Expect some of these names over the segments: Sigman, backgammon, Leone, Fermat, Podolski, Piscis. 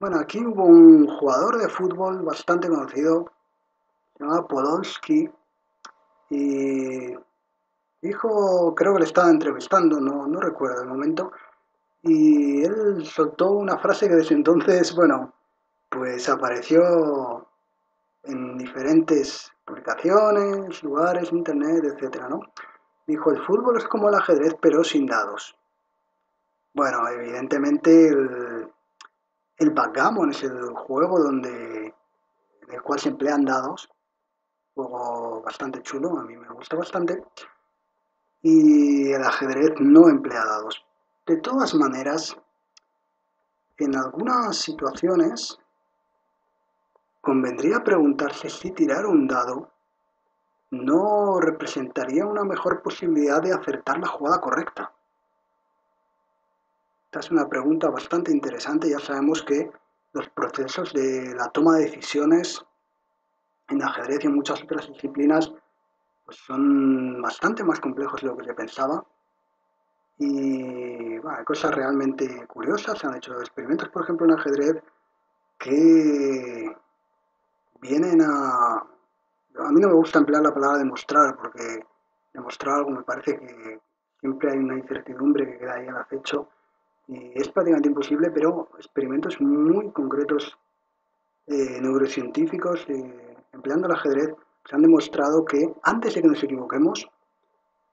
Bueno, aquí hubo un jugador de fútbol bastante conocido, se llamaba Podolski, y dijo, creo que le estaba entrevistando, no recuerdo el momento, y él soltó una frase que desde entonces, bueno, pues apareció en diferentes publicaciones, lugares, internet, etcétera, ¿no? Dijo, el fútbol es como el ajedrez, pero sin dados. Bueno, evidentemente el backgammon es el juego en el cual se emplean dados. Juego bastante chulo, a mí me gusta bastante. Y el ajedrez no emplea dados. De todas maneras, en algunas situaciones convendría preguntarse si tirar un dado no representaría una mejor posibilidad de acertar la jugada correcta. Esta es una pregunta bastante interesante. Ya sabemos que los procesos de la toma de decisiones en ajedrez y en muchas otras disciplinas pues son bastante más complejos de lo que se pensaba. Y bueno, hay cosas realmente curiosas. Se han hecho experimentos, por ejemplo, en ajedrez que vienen a... A mí no me gusta emplear la palabra demostrar, porque demostrar algo me parece que siempre hay una incertidumbre que queda ahí al acecho y es prácticamente imposible, pero experimentos muy concretos neurocientíficos empleando el ajedrez se han demostrado que antes de que nos equivoquemos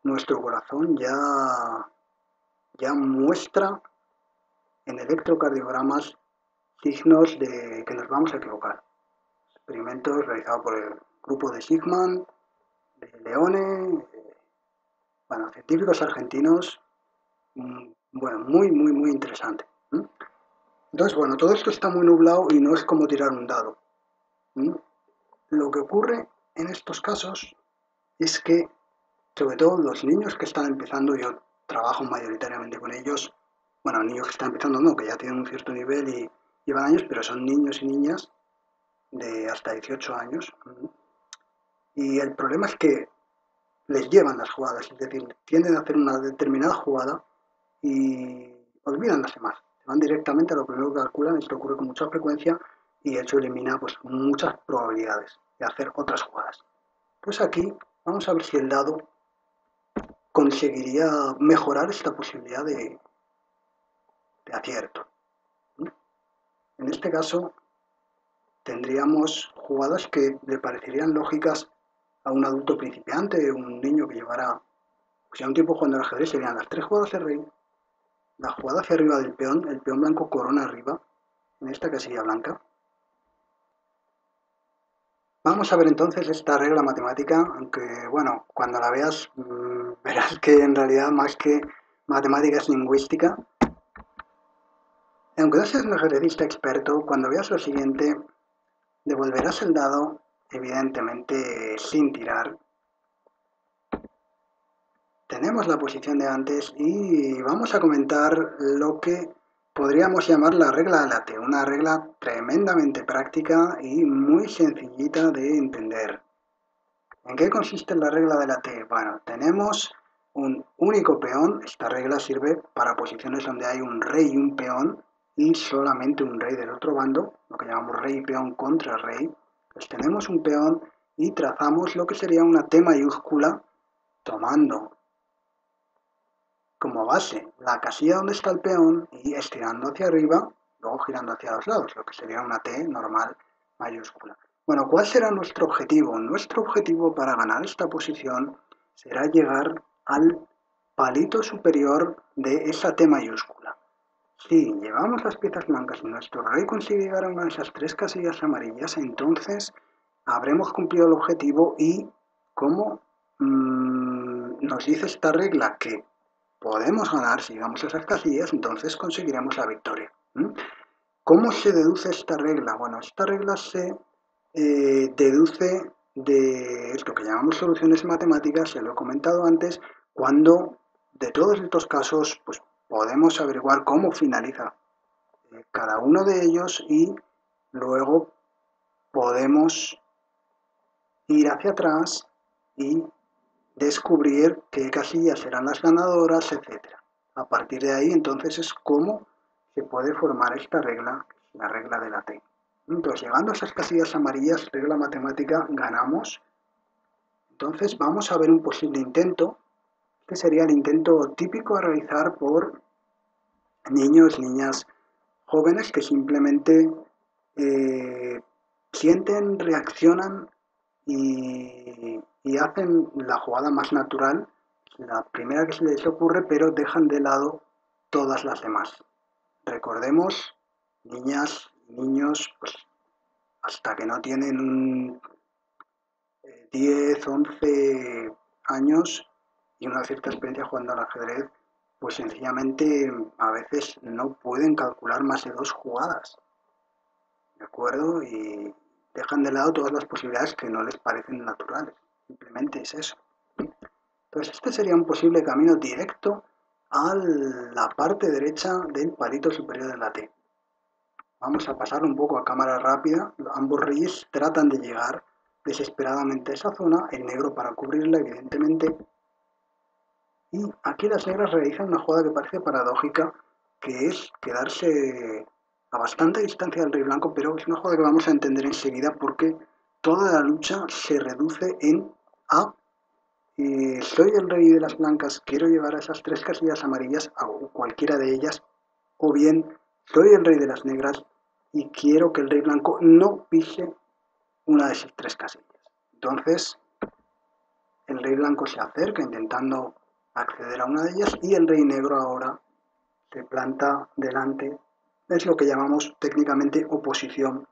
nuestro corazón ya muestra en electrocardiogramas signos de que nos vamos a equivocar. Experimentos realizados por el grupo de Sigman, de Leone, bueno, científicos argentinos, bueno, muy interesante. Entonces, bueno, todo esto está muy nublado y no es como tirar un dado. Lo que ocurre en estos casos es que, sobre todo los niños que están empezando, yo trabajo mayoritariamente con ellos, bueno, niños que están empezando no, que ya tienen un cierto nivel y llevan años, pero son niños y niñas de hasta 18 años, y el problema es que les llevan las jugadas, es decir, tienden a hacer una determinada jugada y olvidan las demás. Van directamente a lo primero que calculan, esto ocurre con mucha frecuencia y eso elimina pues muchas probabilidades de hacer otras jugadas. Pues aquí vamos a ver si el dado conseguiría mejorar esta posibilidad de acierto. En este caso tendríamos jugadas que le parecerían lógicas a un adulto principiante, un niño que llevará pues ya un tiempo jugando al ajedrez, serían las tres jugadas de rey, la jugada hacia arriba del peón, el peón blanco corona arriba, en esta casilla blanca. Vamos a ver entonces esta regla matemática, aunque bueno, cuando la veas verás que en realidad más que matemática es lingüística. Aunque no seas un ajedrecista experto, cuando veas lo siguiente, devolverás el dado, evidentemente sin tirar. Tenemos la posición de antes y vamos a comentar lo que podríamos llamar la regla de late, una regla tremendamente práctica y muy sencillita de entender. ¿En qué consiste la regla de late? Bueno, tenemos un único peón, esta regla sirve para posiciones donde hay un rey y un peón, y solamente un rey del otro bando, lo que llamamos rey y peón contra rey. Pues tenemos un peón y trazamos lo que sería una T mayúscula tomando como base la casilla donde está el peón y estirando hacia arriba, luego girando hacia los lados, lo que sería una T normal mayúscula. Bueno, ¿cuál será nuestro objetivo? Nuestro objetivo para ganar esta posición será llegar al palito superior de esa T mayúscula. Si llevamos las piezas blancas y nuestro rey consigue llegar a una de esas tres casillas amarillas, entonces habremos cumplido el objetivo y, como nos dice esta regla que podemos ganar si llegamos a esas casillas, entonces conseguiremos la victoria. ¿Cómo se deduce esta regla? Bueno, esta regla se deduce de lo que llamamos soluciones matemáticas, ya lo he comentado antes, cuando de todos estos casos, pues, podemos averiguar cómo finaliza cada uno de ellos y luego podemos ir hacia atrás y descubrir qué casillas serán las ganadoras, etc. A partir de ahí entonces es cómo se puede formar esta regla, la regla de la t. Entonces, llegando a esas casillas amarillas, regla matemática, ganamos. Entonces vamos a ver un posible intento, que sería el intento típico a realizar por niños, niñas jóvenes que simplemente sienten, reaccionan y hacen la jugada más natural, la primera que se les ocurre, pero dejan de lado todas las demás. Recordemos, niñas, niños, pues, hasta que no tienen 10, 11 años y una cierta experiencia jugando al ajedrez, pues sencillamente a veces no pueden calcular más de 2 jugadas, ¿de acuerdo? Y dejan de lado todas las posibilidades que no les parecen naturales, simplemente es eso. Entonces este sería un posible camino directo a la parte derecha del palito superior de la T. Vamos a pasar un poco a cámara rápida. Ambos reyes tratan de llegar desesperadamente a esa zona, el negro para cubrirla evidentemente, y aquí las negras realizan una jugada que parece paradójica, que es quedarse a bastante distancia del rey blanco, pero es una jugada que vamos a entender enseguida porque toda la lucha se reduce en a soy el rey de las blancas, quiero llevar a esas 3 casillas amarillas, a cualquiera de ellas, o bien soy el rey de las negras y quiero que el rey blanco no pise una de esas 3 casillas. Entonces el rey blanco se acerca intentando acceder a una de ellas y el rey negro ahora se planta delante. Es lo que llamamos técnicamente oposición.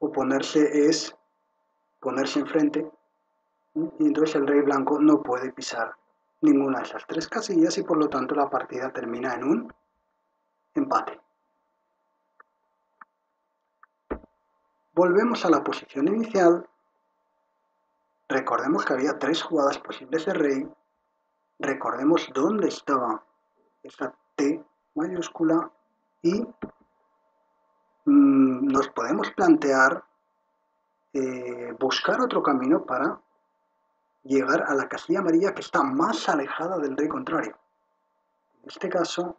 Oponerse es ponerse enfrente, y entonces el rey blanco no puede pisar ninguna de esas 3 casillas y por lo tanto la partida termina en un empate. Volvemos a la posición inicial. Recordemos que había 3 jugadas posibles de rey. Recordemos dónde estaba esta T mayúscula y nos podemos plantear buscar otro camino para llegar a la casilla amarilla que está más alejada del rey contrario. En este caso,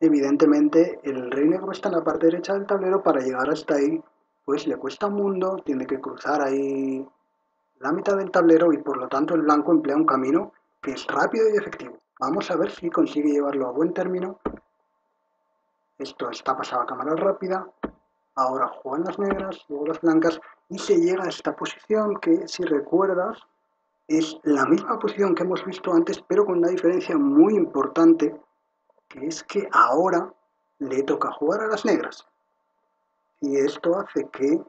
evidentemente, el rey negro está en la parte derecha del tablero. Para llegar hasta ahí, pues le cuesta un mundo, tiene que cruzar ahí la mitad del tablero y por lo tanto el blanco emplea un camino que es rápido y efectivo. Vamos a ver si consigue llevarlo a buen término. Esto está pasado a cámara rápida. Ahora juegan las negras, luego las blancas, y se llega a esta posición que, si recuerdas, es la misma posición que hemos visto antes, pero con una diferencia muy importante, que es que ahora le toca jugar a las negras. Y esto hace que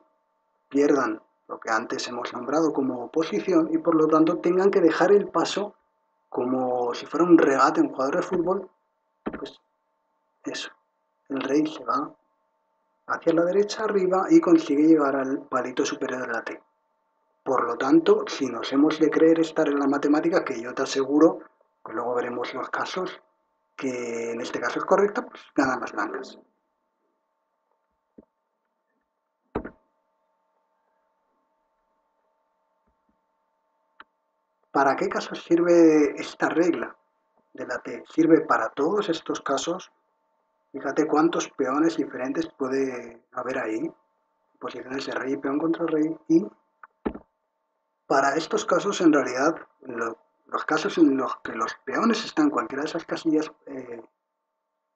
pierdan lo que antes hemos nombrado como oposición y por lo tanto tengan que dejar el paso como si fuera un regate en jugador de fútbol. Pues eso, el rey se va hacia la derecha arriba y consigue llegar al palito superior de la T. Por lo tanto, si nos hemos de creer esta regla matemática, que yo te aseguro, que luego veremos los casos, que en este caso es correcta, pues ganan las blancas. ¿Para qué casos sirve esta regla de la T? Sirve para todos estos casos. Fíjate cuántos peones diferentes puede haber ahí. Posiciones de rey y peón contra rey. Y para estos casos, en realidad, los casos en los que los peones están en cualquiera de esas casillas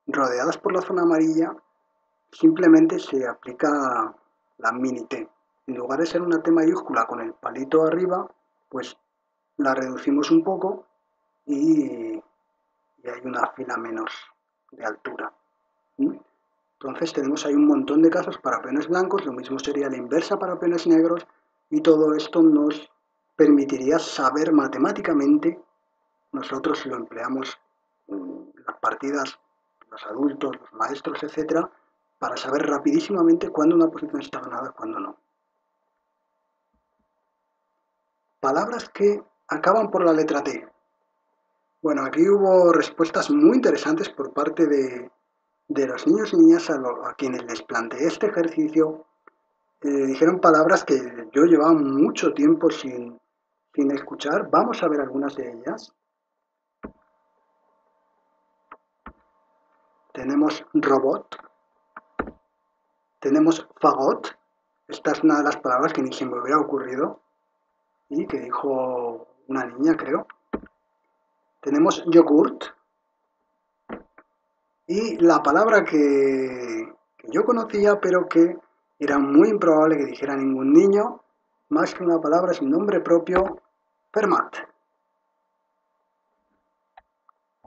rodeadas por la zona amarilla, simplemente se aplica la mini T. En lugar de ser una T mayúscula con el palito arriba, pues la reducimos un poco y hay una fila menos de altura. Entonces tenemos ahí un montón de casos para peones blancos, lo mismo sería la inversa para peones negros, y todo esto nos permitiría saber matemáticamente, nosotros lo empleamos en las partidas, los adultos, los maestros, etcétera, para saber rapidísimamente cuándo una posición está ganada y cuándo no. Palabras que acaban por la letra T. Bueno, aquí hubo respuestas muy interesantes por parte de los niños y niñas a quienes les planteé este ejercicio. Dijeron palabras que yo llevaba mucho tiempo sin escuchar. Vamos a ver algunas de ellas. Tenemos robot, Tenemos fagot. Esta es una de las palabras que ni se me hubiera ocurrido y que dijo una niña, creo. Tenemos yogurt. Y la palabra que yo conocía, pero que era muy improbable que dijera ningún niño, más que una palabra sin nombre propio, fermat.